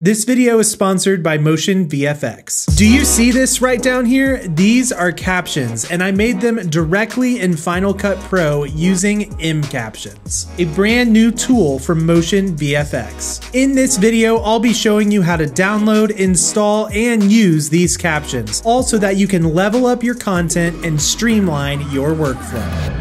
This video is sponsored by Motion VFX. Do you see this right down here? These are captions, and I made them directly in Final Cut Pro using mCaptions, a brand new tool from Motion VFX. In this video, I'll be showing you how to download, install, and use these captions, all so that you can level up your content and streamline your workflow.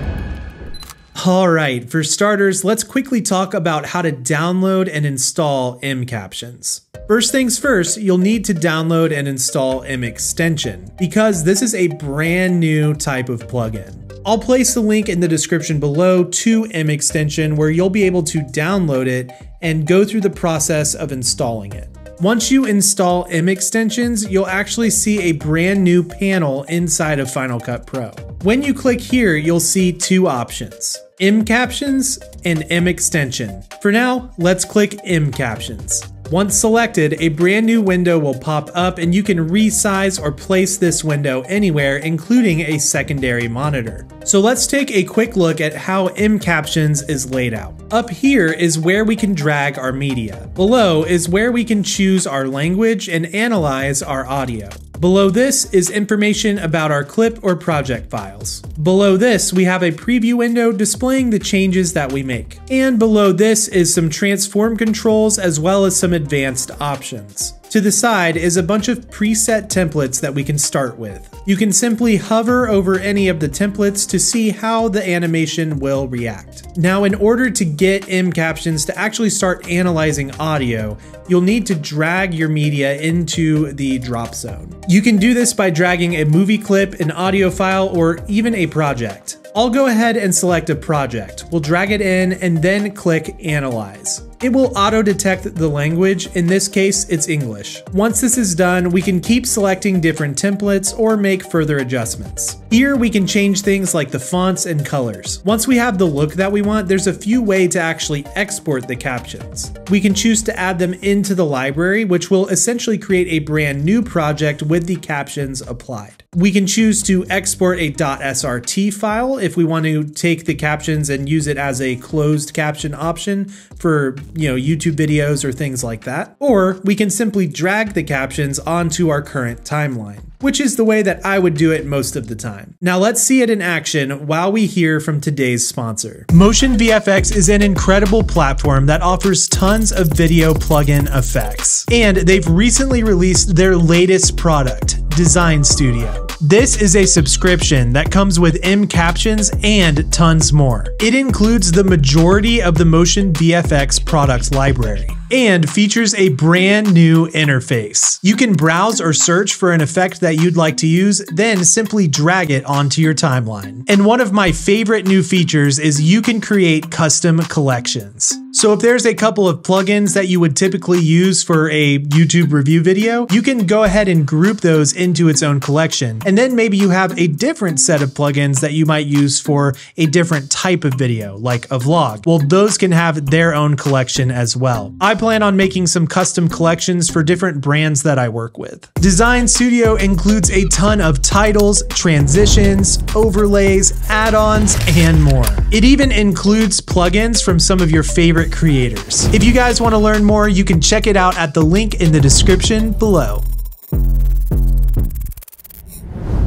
Alright, for starters, let's quickly talk about how to download and install mCaptions. First things first, you'll need to download and install mExtension, because this is a brand new type of plugin. I'll place the link in the description below to mExtension, where you'll be able to download it and go through the process of installing it. Once you install mExtensions, you'll actually see a brand new panel inside of Final Cut Pro. When you click here, you'll see two options: mCaptions and mExtension. For now, let's click mCaptions. Once selected, a brand new window will pop up and you can resize or place this window anywhere, including a secondary monitor. So let's take a quick look at how mCaptions is laid out. Up here is where we can drag our media. Below is where we can choose our language and analyze our audio. Below this is information about our clip or project files. Below this, we have a preview window displaying the changes that we make. And below this is some transform controls as well as some advanced options. To the side is a bunch of preset templates that we can start with. You can simply hover over any of the templates to see how the animation will react. Now, in order to get mCaptions to actually start analyzing audio, you'll need to drag your media into the drop zone. You can do this by dragging a movie clip, an audio file, or even a project. I'll go ahead and select a project. We'll drag it in and then click Analyze. It will auto-detect the language. In this case, it's English. Once this is done, we can keep selecting different templates or make further adjustments. Here, we can change things like the fonts and colors. Once we have the look that we want, there's a few ways to actually export the captions. We can choose to add them into the library, which will essentially create a brand new project with the captions applied. We can choose to export a .srt file if we want to take the captions and use it as a closed caption option for, YouTube videos or things like that. Or we can simply drag the captions onto our current timeline, which is the way that I would do it most of the time. Now let's see it in action while we hear from today's sponsor. Motion VFX is an incredible platform that offers tons of video plugin effects. And they've recently released their latest product, Design Studio. This is a subscription that comes with mCaptions and tons more. It includes the majority of the Motion VFX product library and features a brand new interface. You can browse or search for an effect that you'd like to use, then simply drag it onto your timeline. And one of my favorite new features is you can create custom collections. So if there's a couple of plugins that you would typically use for a YouTube review video, you can go ahead and group those into its own collection. And then maybe you have a different set of plugins that you might use for a different type of video, like a vlog. Well, those can have their own collection as well. I plan on making some custom collections for different brands that I work with. Design Studio includes a ton of titles, transitions, overlays, add-ons, and more. It even includes plugins from some of your favorite creators. If you guys want to learn more, you can check it out at the link in the description below.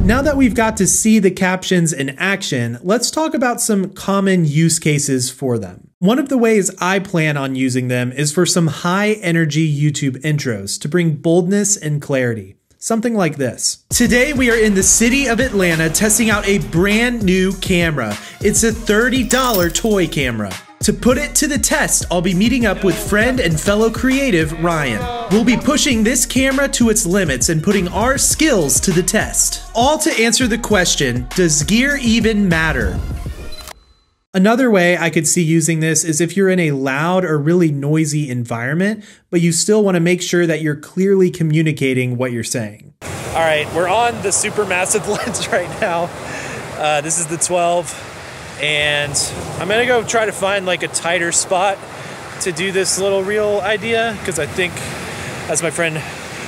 Now that we've got to see the captions in action, let's talk about some common use cases for them. One of the ways I plan on using them is for some high energy YouTube intros to bring boldness and clarity. Something like this. Today we are in the city of Atlanta testing out a brand new camera. It's a $30 toy camera. To put it to the test, I'll be meeting up with friend and fellow creative Ryan. We'll be pushing this camera to its limits and putting our skills to the test. All to answer the question, does gear even matter? Another way I could see using this is if you're in a loud or really noisy environment, but you still want to make sure that you're clearly communicating what you're saying. All right, we're on the supermassive lens right now. This is the 12, and I'm gonna go try to find like a tighter spot to do this little reel idea, because I think, as my friend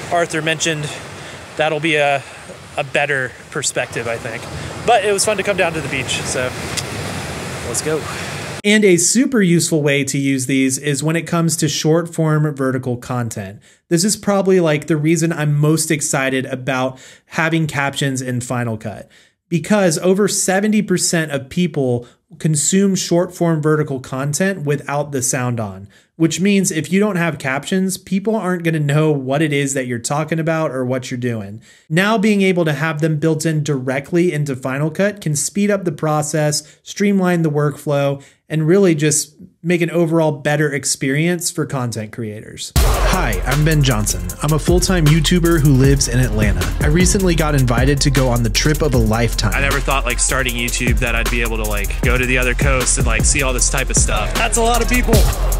Arthur mentioned, that'll be a better perspective, I think. But it was fun to come down to the beach, so. Let's go. And a super useful way to use these is when it comes to short form vertical content. This is probably like the reason I'm most excited about having captions in Final Cut, because over 70% of people consume short form vertical content without the sound on, which means if you don't have captions, people aren't going to know what it is that you're talking about or what you're doing. Now being able to have them built in directly into Final Cut can speed up the process, streamline the workflow, and really just make an overall better experience for content creators. Hi, I'm Ben Johnson. I'm a full-time YouTuber who lives in Atlanta. I recently got invited to go on the trip of a lifetime. I never thought like starting YouTube that I'd be able to like go to the other coast and like see all this type of stuff. That's a lot of people.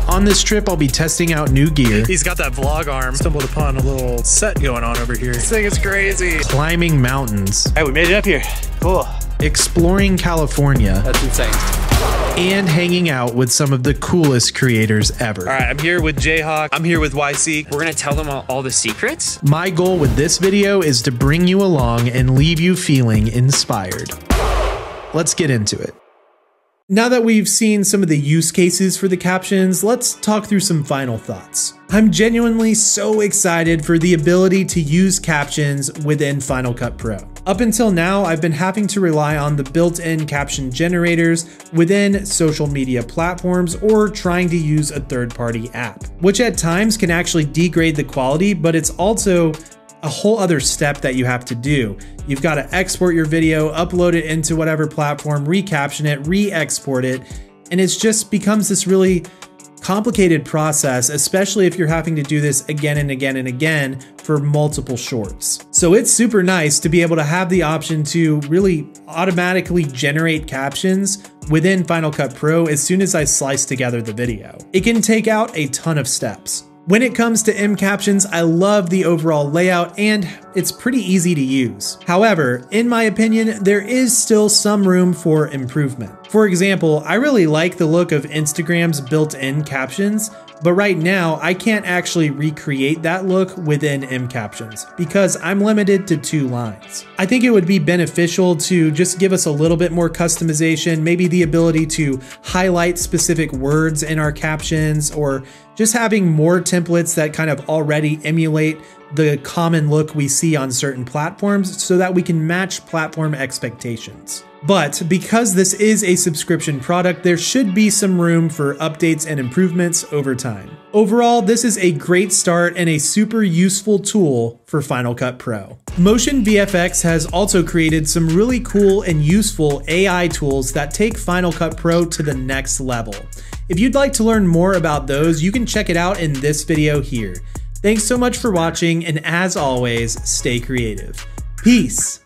On this trip, I'll be testing out new gear. He's got that vlog arm. Stumbled upon a little set going on over here. This thing is crazy. Climbing mountains. Hey, we made it up here. Cool. Exploring California. That's insane. And hanging out with some of the coolest creators ever. All right, I'm here with Jayhawk. I'm here with Yseek. We're gonna tell them all the secrets. My goal with this video is to bring you along and leave you feeling inspired. Let's get into it. Now that we've seen some of the use cases for the captions, let's talk through some final thoughts. I'm genuinely so excited for the ability to use captions within Final Cut Pro. Up until now, I've been having to rely on the built-in caption generators within social media platforms or trying to use a third-party app, which at times can actually degrade the quality, but it's also a whole other step that you have to do. You've got to export your video, upload it into whatever platform, recaption it, re-export it, and it just becomes this really complicated process, especially if you're having to do this again and again and again for multiple shorts. So it's super nice to be able to have the option to really automatically generate captions within Final Cut Pro as soon as I slice together the video. It can take out a ton of steps. When it comes to mCaptions, I love the overall layout and it's pretty easy to use. However, in my opinion, there is still some room for improvement. For example, I really like the look of Instagram's built-in captions, but right now I can't actually recreate that look within mCaptions because I'm limited to 2 lines. I think it would be beneficial to just give us a little bit more customization, maybe the ability to highlight specific words in our captions, or just having more templates that kind of already emulate the common look we see on certain platforms so that we can match platform expectations. But because this is a subscription product, there should be some room for updates and improvements over time. Overall, this is a great start and a super useful tool for Final Cut Pro. Motion VFX has also created some really cool and useful AI tools that take Final Cut Pro to the next level. If you'd like to learn more about those, you can check it out in this video here. Thanks so much for watching, and as always, stay creative. Peace.